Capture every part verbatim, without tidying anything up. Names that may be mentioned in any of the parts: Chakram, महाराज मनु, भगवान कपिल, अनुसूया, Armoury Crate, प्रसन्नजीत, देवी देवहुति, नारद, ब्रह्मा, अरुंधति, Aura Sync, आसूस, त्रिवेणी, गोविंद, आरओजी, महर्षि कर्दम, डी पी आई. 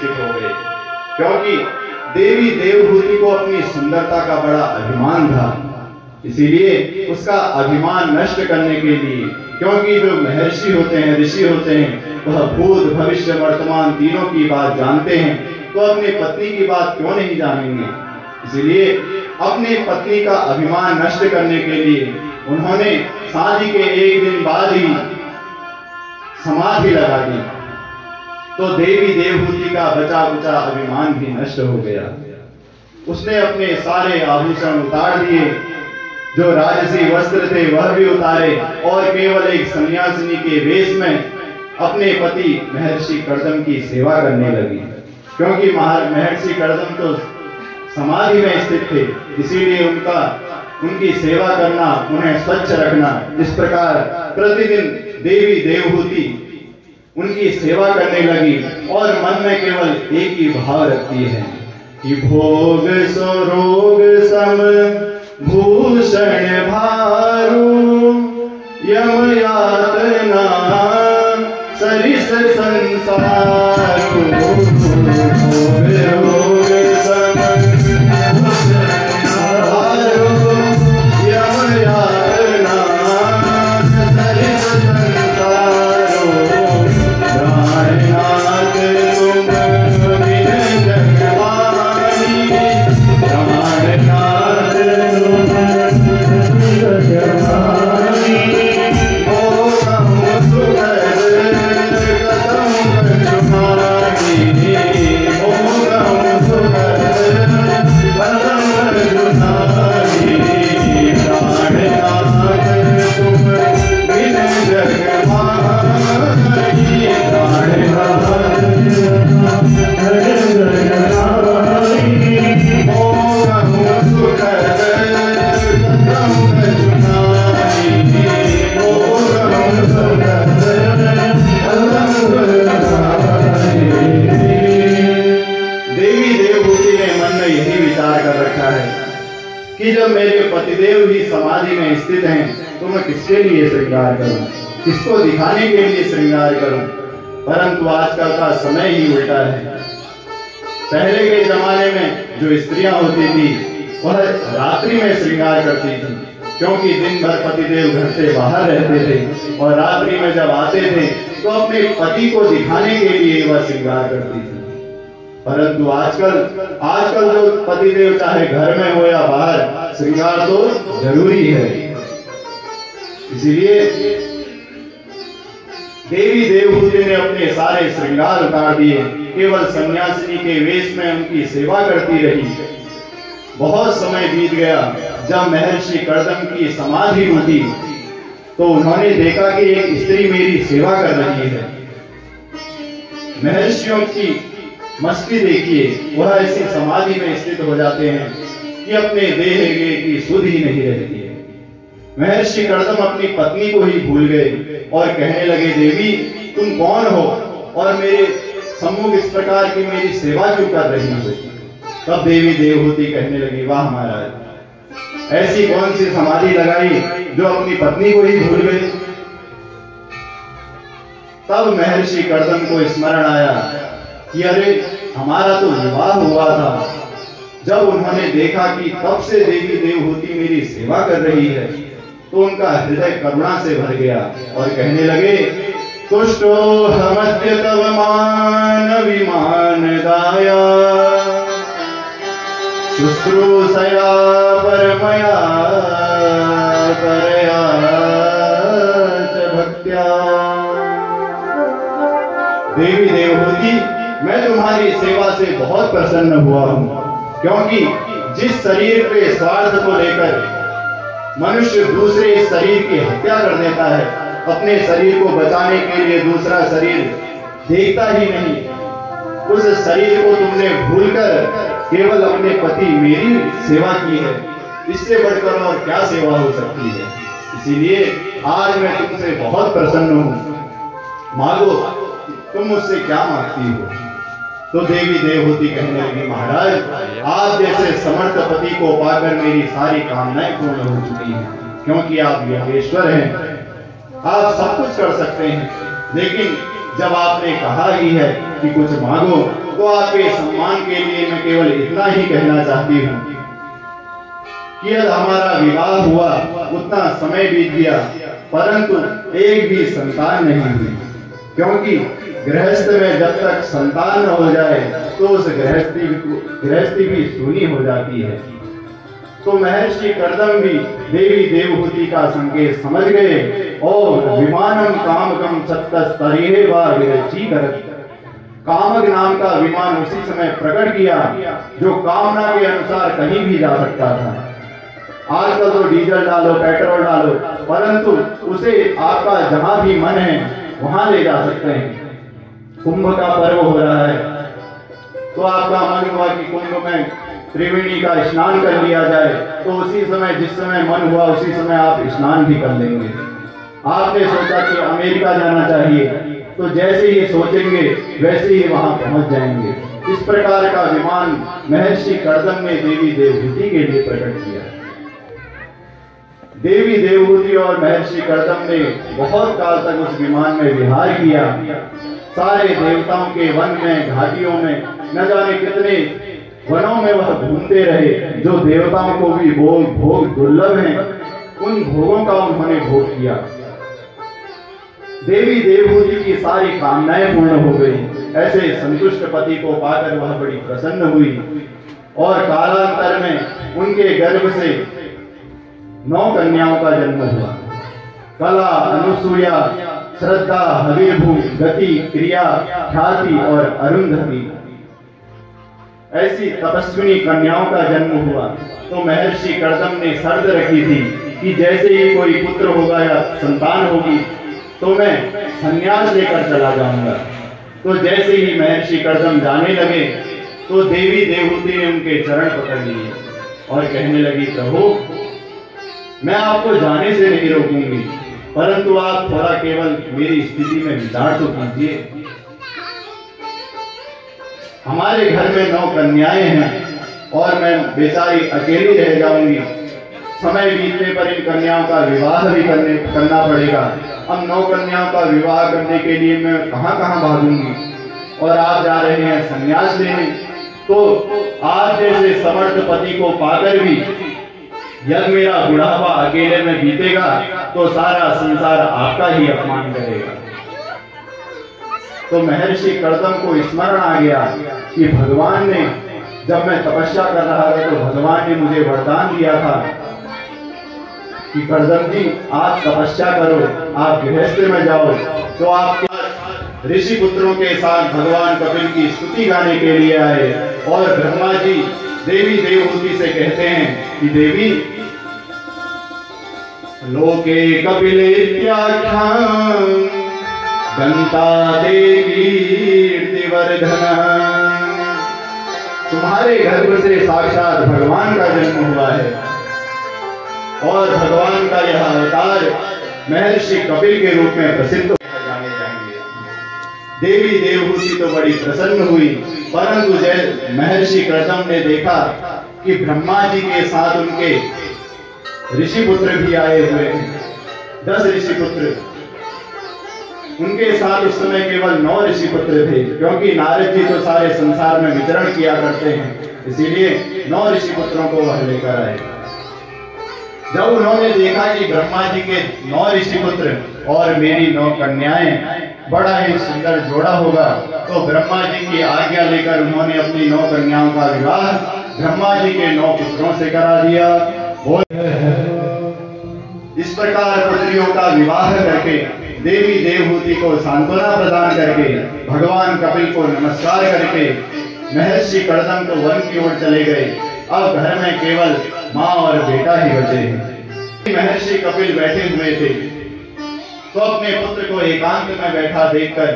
स्थित हो गए, क्योंकि देवी देवहुति को अपनी सुंदरता का बड़ा अभिमान था। इसीलिए उसका अभिमान नष्ट करने के लिए, क्योंकि जो महर्षि होते हैं, ऋषि होते हैं, वह भूत भविष्य वर्तमान तीनों की बात जानते हैं, तो अपनी पत्नी की बात क्यों नहीं जानेंगे। इसलिए अपनी पत्नी का अभिमान नष्ट करने के लिए उन्होंने शादी के एक दिन बाद ही समाधि लगा दी, तो देवी देवहुति का बचा बचा अभिमान भी नष्ट हो गया। उसने अपने सारे आभूषण उतार दिए, जो राजसी वस्त्र थे वह भी उतारे, और केवल एक सन्यासिनी के वेश में अपने पति महर्षि कर्दम की सेवा करने लगी, क्योंकि महर्षि कर्दम तो समाधि में स्थित थे, इसीलिए उनका उनकी सेवा करना, उन्हें स्वच्छ रखना। इस प्रकार प्रतिदिन देवी देवहुति उनकी सेवा करने लगी और मन में केवल एक ही भाव रखती है कि भोग स्वरोग सम भूषण भारू यम यातना सरिस संसार इसको दिखाने के लिए श्रृंगार करूं, परंतु आजकल का समय ही उल्टा है। पहले के जमाने में जो स्त्रियां होती थी वह रात्रि में श्रृंगार करती थी, क्योंकि दिन भर पतिदेव घर से बाहर रहते थे और रात्रि में जब आते थे तो अपने पति को दिखाने के लिए वह श्रृंगार करती थी। परंतु आजकल आजकल जो पतिदेव चाहे घर में हो या बाहर, श्रृंगार तो जरूरी है। इसीलिए देवी देवहुति ने अपने सारे श्रृंगार उतार दिए, केवल सन्यासिनी के वेश में उनकी सेवा करती रही। बहुत समय बीत गया। जब महर्षि कर्दम की समाधि हुई तो उन्होंने देखा कि एक स्त्री मेरी सेवा कर रही है। महर्षियों की मस्ती देखिए, वह ऐसी समाधि में स्थित हो जाते हैं कि अपने देह की सुध ही नहीं रहती है। महर्षि कर्दम अपनी पत्नी को ही भूल गए और कहने लगे, देवी तुम कौन हो और मेरे सम्मुख इस प्रकार की मेरी सेवा क्यों कर रही हो। तब देवी देवहुति कहने लगी, वाह महाराज, ऐसी कौन सी समाधि लगाई जो अपनी पत्नी को ही भूल गए। तब महर्षि कर्दम को स्मरण आया कि अरे हमारा तो विवाह हुआ था। जब उन्होंने देखा कि तब से देवी देवहुति मेरी सेवा कर रही है, तो उनका हृदय करुणा से भर गया और कहने लगे, तुष्टो हमद्य तव मान विमान दाया शुश्रूषया परमया करया च भक्त्या। देवी देवहुति, मैं तुम्हारी सेवा से बहुत प्रसन्न हुआ हूँ, क्योंकि जिस शरीर पे स्वार्थ को लेकर मनुष्य दूसरे शरीर की हत्या कर देता है, अपने शरीर को बचाने के लिए दूसरा शरीर देखता ही नहीं, उस शरीर को तुमने भूलकर केवल अपने पति मेरी सेवा की है। इससे बढ़कर और क्या सेवा हो सकती है। इसीलिए आज मैं तुमसे बहुत प्रसन्न हूँ, मांगो, तुम मुझसे क्या मांगती हो। तो देवी देवहुति कहने लगी, महाराज आप जैसे समर्थ पति को पाकर मेरी सारी कामनाएं पूर्ण हो चुकी हैं, क्योंकि आप योगेश्वर हैं, आप सब कुछ कर सकते हैं। लेकिन जब आपने कहा ही है कि कुछ मांगो, तो आपके सम्मान के लिए मैं केवल इतना ही कहना चाहती हूँ कि यदि हमारा विवाह हुआ उतना समय बीत गया परंतु एक भी संतान नहीं हुई, क्योंकि गृहस्थ में जब तक संतान न हो जाए तो उस गृहस्थी गृहस्थी भी सूनी हो जाती है। तो महर्षि कर्दम भी देवी देवहुति का संकेत समझ गए और विमानम कामकम चतस्तरीहे वा विरचीकरत् कामक नाम का विमान उसी समय प्रकट किया जो कामना के अनुसार कहीं भी जा सकता था। आजकल तो डीजल डालो पेट्रोल डालो परंतु उसे आपका जहां भी मन है वहां ले जा सकते हैं। कुंभ का पर्व हो रहा है तो आपका मन हुआ कि कुंभ में त्रिवेणी का स्नान कर लिया जाए, तो उसी समय जिस समय मन हुआ उसी समय आप स्नान भी कर लेंगे। आपने सोचा कि अमेरिका जाना चाहिए तो जैसे ही सोचेंगे वैसे ही वहां पहुंच जाएंगे। इस प्रकार का विमान महर्षि कर्दम ने देवी देवहुति के लिए प्रकट किया। देवी देवहुति और महर्षि कर्दम ने बहुत काल तक उस विमान में विहार किया। सारे देवताओं के वन में घाटियों में न जाने कितने वनों में वह घूमते रहे जो देवताओं को भी भोग भोग दुर्लभ हैं, उन भोगों का उन्होंने भोग किया। देवी देवहुति की सारी कामनाएं पूर्ण हो गई। ऐसे संतुष्ट पति को पाकर वह बड़ी प्रसन्न हुई और कालांतर में उनके गर्भ से नौ कन्याओं का जन्म हुआ। कला, अनुसूया, श्रद्धा, हविर्भू, गति, क्रिया, ख्याति और अरुंधति ऐसी तपस्विनी कन्याओं का जन्म हुआ। तो महर्षि कर्दम ने शर्त रखी थी कि जैसे ही कोई पुत्र होगा या संतान होगी तो मैं संन्यास लेकर चला जाऊंगा। तो जैसे ही महर्षि कर्दम जाने लगे तो देवी देवहुति ने उनके चरण पकड़ लिए और कहने लगी, प्रभु मैं आपको जाने से नहीं रोकूंगी परंतु आप थोड़ा केवल मेरी स्थिति में विचार तो कीजिए। हमारे घर में नौ कन्याएं हैं और मैं बेचारी अकेली रह जाऊंगी। समय बीतने पर इन कन्याओं का विवाह भी करने करना पड़ेगा। अब नौ कन्याओं का विवाह करने के लिए मैं कहां कहां भागूंगी, और आप जा रहे हैं संन्यास लेने। तो आप जैसे समर्थ पति को पाकर भी यदि मेरा बुढ़ापा अकेले में बीतेगा तो सारा संसार आपका ही अपमान करेगा। तो महर्षि कर्दम को स्मरण आ गया कि भगवान ने जब मैं तपस्या कर रहा था तो भगवान ने मुझे वरदान दिया था कि कर्दम जी आप तपस्या करो, आप गृहस्थ में जाओ। तो आप ऋषि पुत्रों के साथ भगवान कपिल की स्तुति गाने के लिए आए और ब्रह्मा जी देवी देवहुति से कहते हैं कि देवी लोके कपिलेत्याख्याम गंता देवी कीर्तिवर्धन, तुम्हारे गर्भ से साक्षात भगवान का जन्म हुआ है और भगवान का यह अवतार महर्षि कपिल के रूप में प्रसिद्ध होकर जाने जाएंगे। देवी देवहुति तो बड़ी प्रसन्न हुई परंतु जब महर्षि कर्दम ने देखा कि ब्रह्मा जी के साथ उनके ऋषि पुत्र भी आए हुए हैं, दस ऋषि पुत्र, उनके साथ उस समय केवल नौ ऋषि पुत्र थे क्योंकि नारद जी तो सारे संसार में विचरण किया करते हैं, इसीलिए नौ ऋषि पुत्रों को वह लेकर आए। जब उन्होंने देखा कि ब्रह्मा जी के नौ ऋषि पुत्र और मेरी नौ कन्याएं, बड़ा ही सुंदर जोड़ा होगा, तो ब्रह्मा जी की आज्ञा लेकर उन्होंने अपनी नौ कन्याओं का विवाह ब्रह्मा जी के नौ पुत्रों से करा दिया। इस प्रकार पुत्रियों का विवाह करके देवी देवहुति को सांत्वना प्रदान करके भगवान कपिल को नमस्कार करके महर्षि कर्दम तो वन की ओर चले गए। अब घर में केवल माँ और बेटा ही बचे हैं। महर्षि कपिल बैठे हुए थे तो अपने पुत्र को एकांत में बैठा देखकर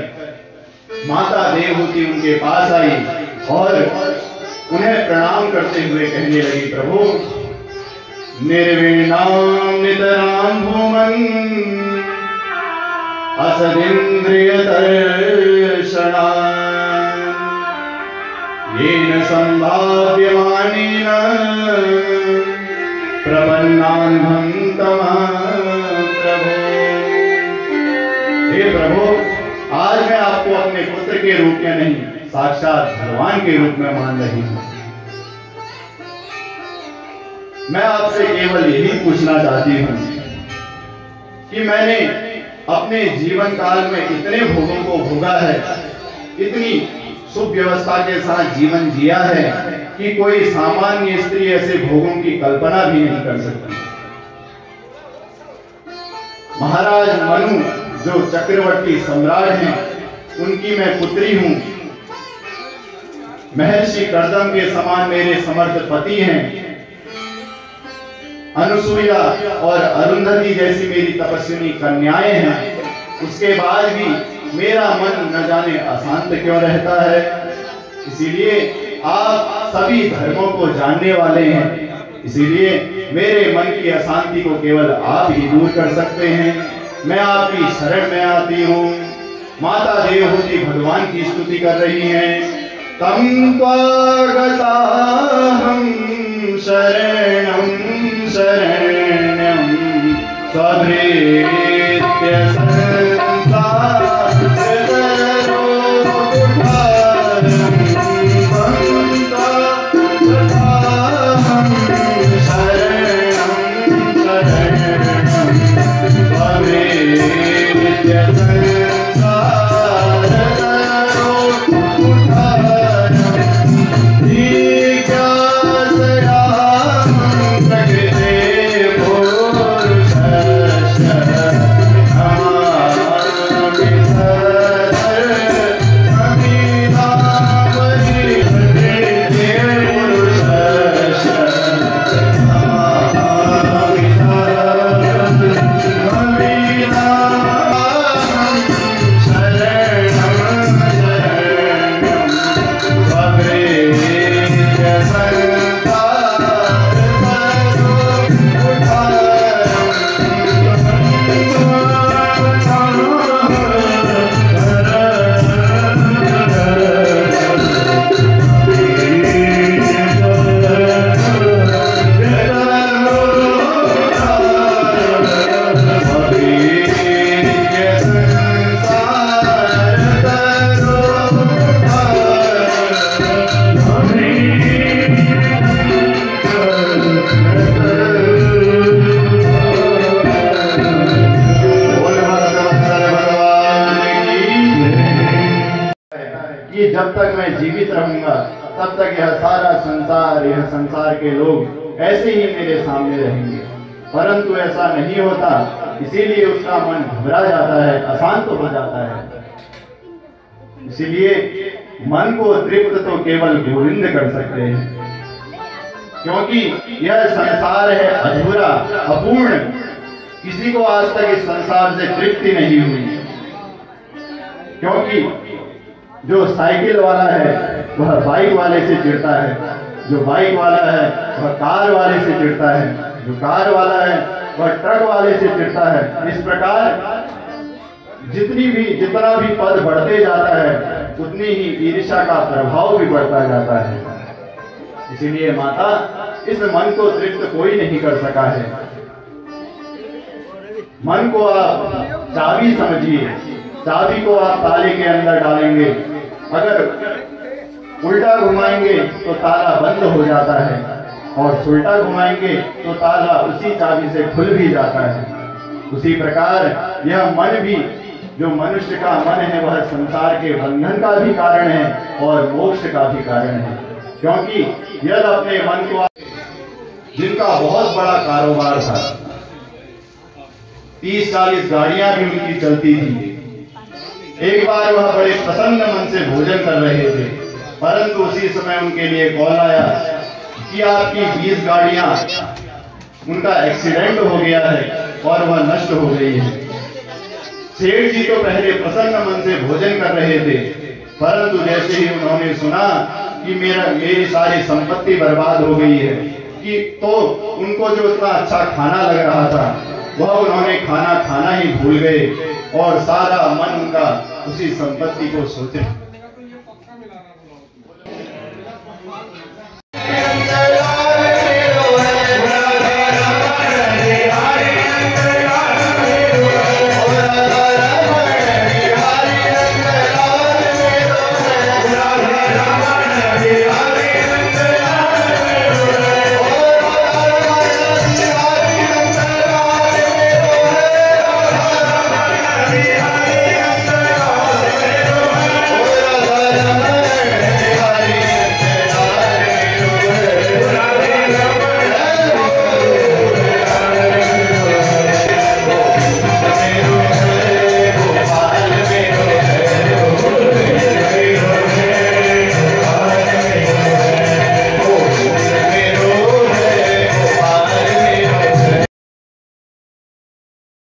माता देवहुति उनके पास आई और उन्हें प्रणाम करते हुए कहने लगी, प्रभु निर्विणाम नितराम भूमन असदिन्द्रियतर्षणा येन संभाव्यमानेन प्रपन्नान्हं तमात्रभो। हे प्रभु, आज मैं आपको अपने पुत्र के रूप में नहीं साक्षात भगवान के रूप में मान रही हूं। मैं आपसे केवल यही पूछना चाहती हूं कि मैंने अपने जीवन काल में इतने भोगों को भोगा है, इतनी सुव्यवस्था के साथ जीवन जिया है कि कोई सामान्य स्त्री ऐसे भोगों की कल्पना भी नहीं कर सकती। महाराज मनु जो चक्रवर्ती सम्राट हैं, उनकी मैं पुत्री हूं। महर्षि कर्दम के समान मेरे समर्थ पति हैं। अनुसूया और अरुंधति जैसी मेरी तपस्विनी कन्याएं हैं। उसके बाद भी मेरा मन न जाने अशांत क्यों रहता है। इसीलिए आप सभी धर्मों को जानने वाले हैं, इसीलिए मेरे मन की अशांति को केवल आप ही दूर कर सकते हैं। मैं आपकी शरण में आती हूँ। माता देवहुति भगवान की स्तुति कर रही हैं। तम त्वागताहं शरणं शरणं त्वमेव। तब तक यह सारा संसार, यह संसार के लोग ऐसे ही मेरे सामने रहेंगे, परंतु ऐसा नहीं होता। इसीलिए उसका मन घबरा जाता है, अशांत हो जाता है। इसीलिए मन को तृप्त तो केवल गोविंद कर सकते हैं, क्योंकि यह संसार है अधूरा, अपूर्ण। किसी को आज तक इस संसार से तृप्ति नहीं हुई, क्योंकि जो साइकिल वाला है वह बाइक वाले से चिढ़ता है, जो बाइक वाला है वह कार वाले से चिढ़ता है, जो कार वाला है वह ट्रक वाले से चिढ़ता है। इस प्रकार जितनी भी जितना भी पद बढ़ते जाता है, उतनी ही ईर्ष्या का प्रभाव भी बढ़ता जाता है। इसीलिए माता, इस मन को तृप्त कोई नहीं कर सका है। मन को आप चाबी समझिए। चाबी को आप ताले के अंदर डालेंगे, अगर उल्टा घुमाएंगे तो ताला बंद हो जाता है, और उल्टा घुमाएंगे तो ताला उसी चाबी से खुल भी जाता है। उसी प्रकार यह मन भी, जो मनुष्य का मन है, वह संसार के बंधन का भी कारण है और मोक्ष का भी कारण है। क्योंकि यदि अपने मन को, जिनका बहुत बड़ा कारोबार था, तीस चालीस गाड़ियां भी उनकी चलती थी। एक बार वह बड़े प्रसन्न मन से भोजन कर रहे थे, परंतु उसी समय उनके लिए कॉल आया कि आपकी बीस गाड़ियां, उनका एक्सीडेंट हो गया है और वह नष्ट हो गई है। सेठ जी तो पहले प्रसन्न मन से भोजन कर रहे थे, परंतु जैसे ही उन्होंने सुना कि मेरा मेरी सारी संपत्ति बर्बाद हो गई है, कि तो उनको जो इतना अच्छा खाना लग रहा था, वह उन्होंने खाना खाना ही भूल गए और सारा मन उनका उसी संपत्ति को सोचे।